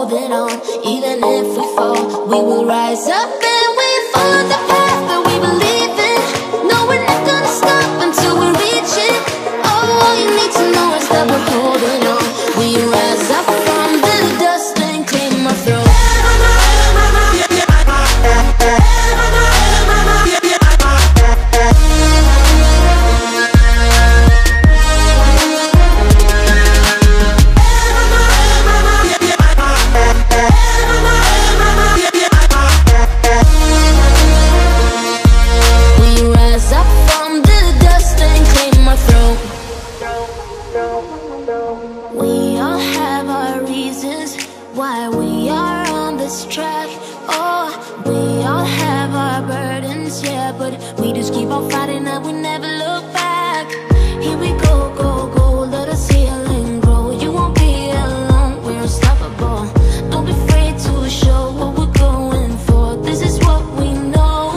holding on. Even if we fall, we will rise up and we follow the path that we believe in. No, we're not gonna stop until we reach it. Oh, all you need to know is that we're holding on. We rise up from the dust and claim our throne. Why we are on this track, oh, we all have our burdens, yeah, but we just keep on fighting and we never look back. Here we go, go, go, let us heal and grow. You won't be alone, we're unstoppable. Don't be afraid to show what we're going for, this is what we know.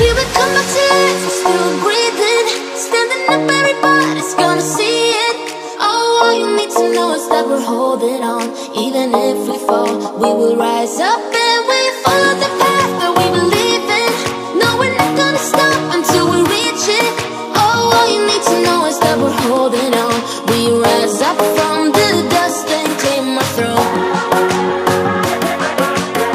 Here we come, my tears, we're still breathing. Standing up, everybody's gonna see it. Oh, all you need to know is that we're holding on. Even if we fall, we will rise up and we follow the path that we believe in. No, we're not gonna stop until we reach it. Oh, all you need to know is that we're holding on. We rise up from the dust and claim our throne.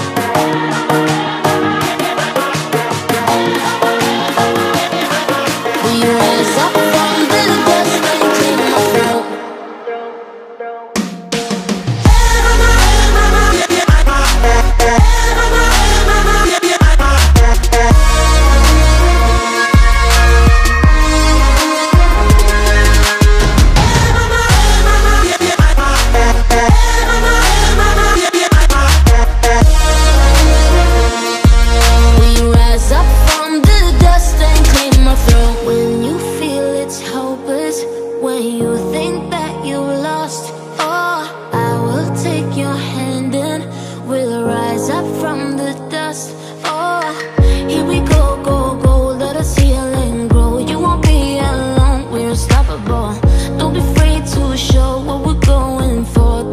Even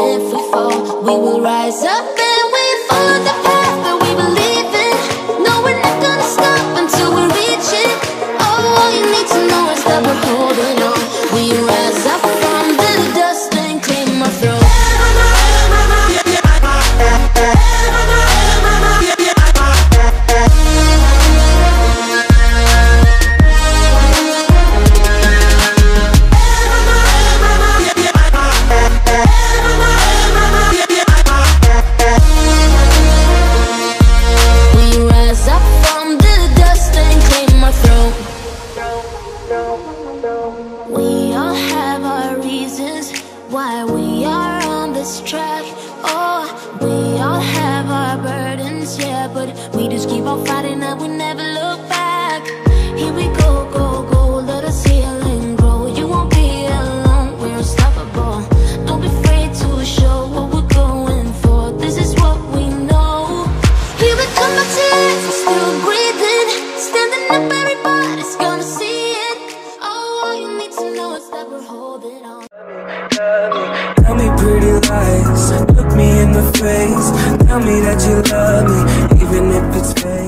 if we fall, we will rise up and we follow the path that we believe in. No, we're not gonna stop until we reach it. Oh, all you need to know is that we're holding on. We rise up from the dust and claim our throne. Why we are on this track, oh, we all have our burdens, yeah, but we just keep on fighting and we never look back. Here we go, go, go, let us heal and grow. You won't be alone, we're unstoppable. Don't be afraid to show what we're going for, this is what we know. Here we come, my tears, we're still breathing. Standing up, everybody's gonna see it. Oh, all you need to know is that we're holding on. Tell me pretty lies, look me in the face. Tell me that you love me, even if it's fake.